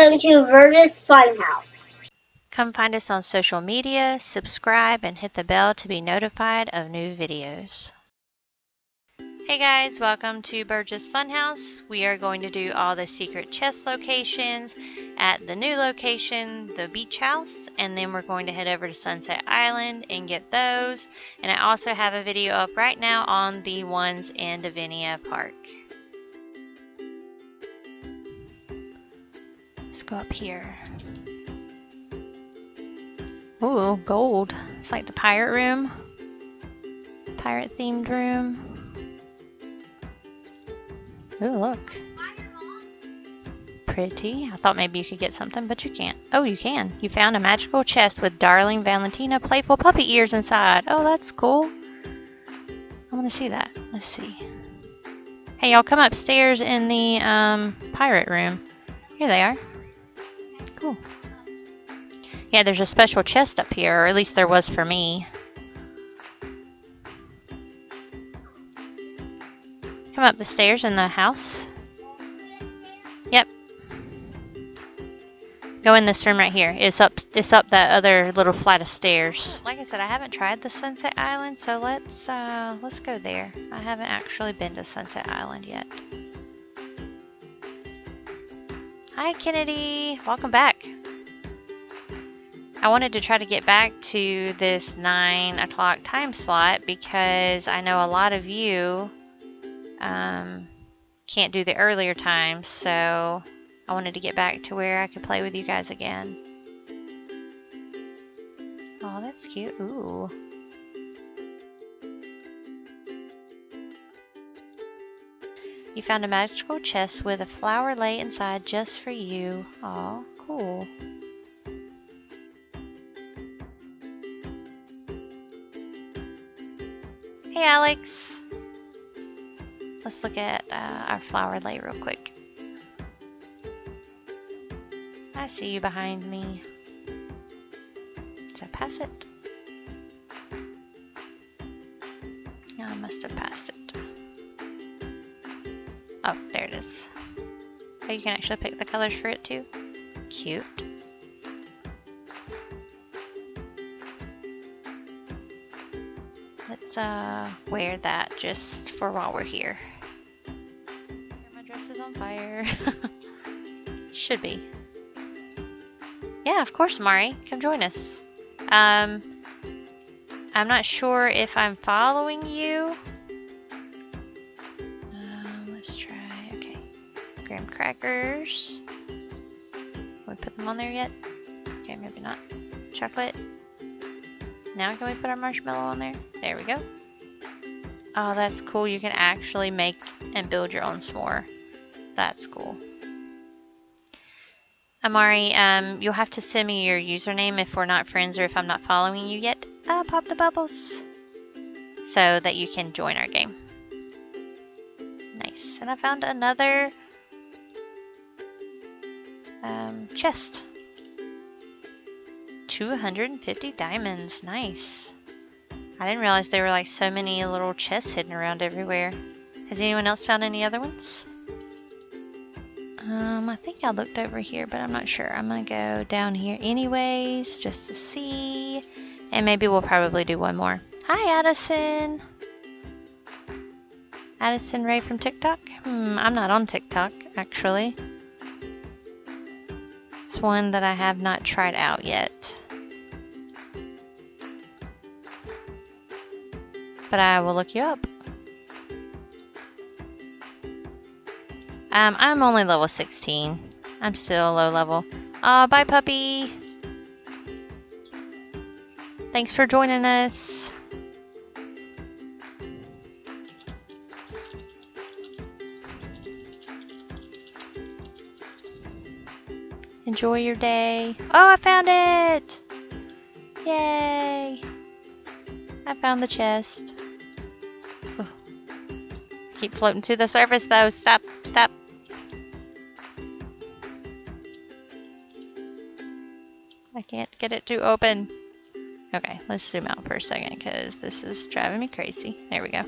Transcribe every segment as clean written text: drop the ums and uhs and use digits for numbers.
Welcome to Burgess Funhouse. Come find us on social media, subscribe, and hit the bell to be notified of new videos. Hey guys, welcome to Burgess Funhouse. We are going to do all the secret chest locations at the new location, the Beach House, and then we're going to head over to Sunset Island and get those. And I also have a video up right now on the ones in Davinia Park. Go up here. Ooh, gold. It's like the pirate room. Pirate themed room. Ooh, look. Pretty. I thought maybe you could get something, but you can't. Oh, you can. You found a magical chest with darling Valentina Playful Puppy Ears inside. Oh, that's cool. I want to see that. Let's see. Hey, y'all come upstairs in the pirate room. Here they are. Cool. Yeah, there's a special chest up here, or at least there was for me. Come up the stairs in the house. Yep. Go in this room right here. It's up that other little flight of stairs. Like I said, I haven't tried the Sunset Island, so let's go there. I haven't actually been to Sunset Island yet. Hi Kennedy, welcome back. I wanted to try to get back to this 9 o'clock time slot because I know a lot of you can't do the earlier times, so I wanted to get back to where I could play with you guys again. Oh, that's cute. Ooh. You found a magical chest with a flower lay inside just for you. Aw, cool. Hey, Alex. Let's look at our flower lay real quick. I see you behind me. Did I pass it? No, I must have passed it. Oh, there it is. Oh, you can actually pick the colors for it too. Cute. Let's wear that just for while we're here. My dress is on fire. Should be. Yeah, of course, Mari. Come join us. I'm not sure if I'm following you. Graham crackers. Can we put them on there yet? Okay, maybe not. Chocolate. Now can we put our marshmallow on there? There we go. Oh, that's cool. You can actually make and build your own s'more. That's cool. Amari, you'll have to send me your username if we're not friends or if I'm not following you yet. Pop the bubbles. So that you can join our game. Nice. And I found another chest. 250 diamonds. Nice. I didn't realize there were like so many little chests hidden around everywhere. Has anyone else found any other ones? I think I looked over here, but I'm not sure. I'm gonna go down here anyways just to see, and maybe we'll probably do one more. Hi Addison. Addison Rae from TikTok? I'm not on TikTok actually. One that I have not tried out yet, but I will look you up. I'm only level 16. I'm still low level. Bye puppy. Thanks for joining us. Enjoy your day. Oh, I found it! Yay! I found the chest. Oh. Keep floating to the surface though. Stop, stop. I can't get it to open. Okay, let's zoom out for a second because this is driving me crazy. There we go.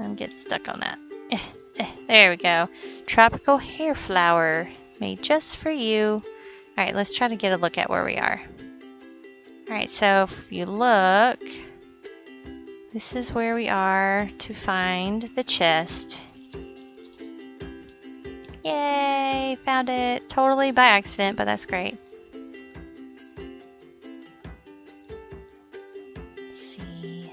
I'm getting stuck on that. There we go. Tropical hair flower. made just for you. All right, let's try to get a look at where we are. All right, so if you look, this is where we are to find the chest. Yay, found it totally by accident, but that's great. Let's see.